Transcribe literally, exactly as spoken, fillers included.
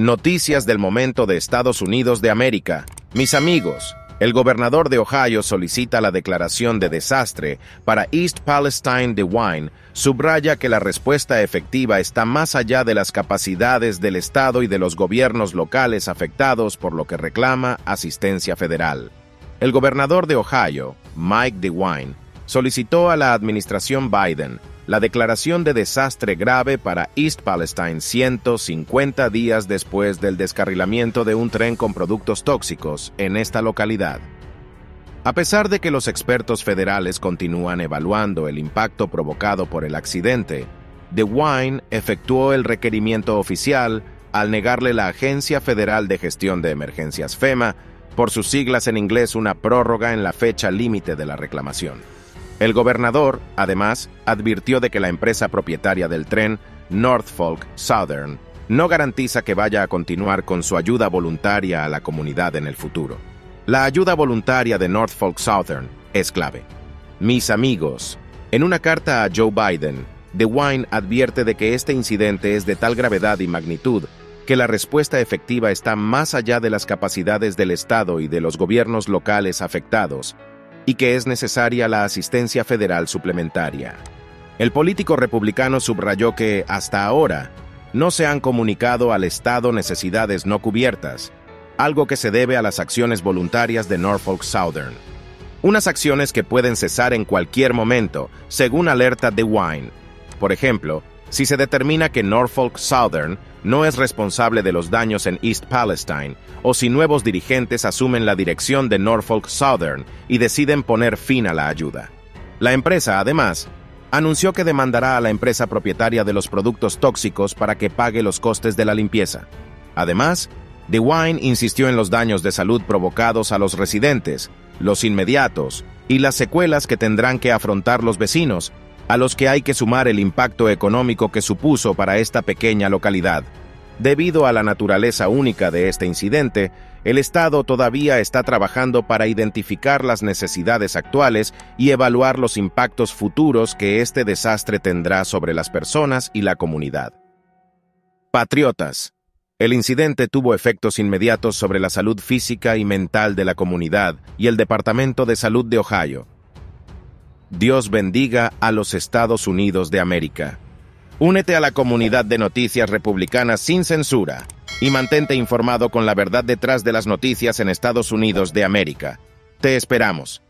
Noticias del momento de Estados Unidos de América. Mis amigos, el gobernador de Ohio solicita la declaración de desastre para East Palestine. DeWine subraya que la respuesta efectiva está más allá de las capacidades del Estado y de los gobiernos locales afectados, por lo que reclama asistencia federal. El gobernador de Ohio, Mike DeWine, solicitó a la administración Biden la declaración de desastre grave para East Palestine ciento cincuenta días después del descarrilamiento de un tren con productos tóxicos en esta localidad. A pesar de que los expertos federales continúan evaluando el impacto provocado por el accidente, DeWine efectuó el requerimiento oficial al negarle la Agencia Federal de Gestión de Emergencias FEMA, por sus siglas en inglés, una prórroga en la fecha límite de la reclamación. El gobernador, además, advirtió de que la empresa propietaria del tren, Norfolk Southern, no garantiza que vaya a continuar con su ayuda voluntaria a la comunidad en el futuro. La ayuda voluntaria de Norfolk Southern es clave. Mis amigos, en una carta a Joe Biden, DeWine advierte de que este incidente es de tal gravedad y magnitud que la respuesta efectiva está más allá de las capacidades del Estado y de los gobiernos locales afectados, y que es necesaria la asistencia federal suplementaria. El político republicano subrayó que, hasta ahora, no se han comunicado al Estado necesidades no cubiertas, algo que se debe a las acciones voluntarias de Norfolk Southern. Unas acciones que pueden cesar en cualquier momento, según alerta DeWine. Por ejemplo, si se determina que Norfolk Southern no es responsable de los daños en East Palestine, o si nuevos dirigentes asumen la dirección de Norfolk Southern y deciden poner fin a la ayuda. La empresa, además, anunció que demandará a la empresa propietaria de los productos tóxicos para que pague los costes de la limpieza. Además, DeWine insistió en los daños de salud provocados a los residentes, los inmediatos y las secuelas que tendrán que afrontar los vecinos, a los que hay que sumar el impacto económico que supuso para esta pequeña localidad. Debido a la naturaleza única de este incidente, el Estado todavía está trabajando para identificar las necesidades actuales y evaluar los impactos futuros que este desastre tendrá sobre las personas y la comunidad. Patriotas. El incidente tuvo efectos inmediatos sobre la salud física y mental de la comunidad y el Departamento de Salud de Ohio. Dios bendiga a los Estados Unidos de América. Únete a la comunidad de noticias republicanas sin censura y mantente informado con la verdad detrás de las noticias en Estados Unidos de América. Te esperamos.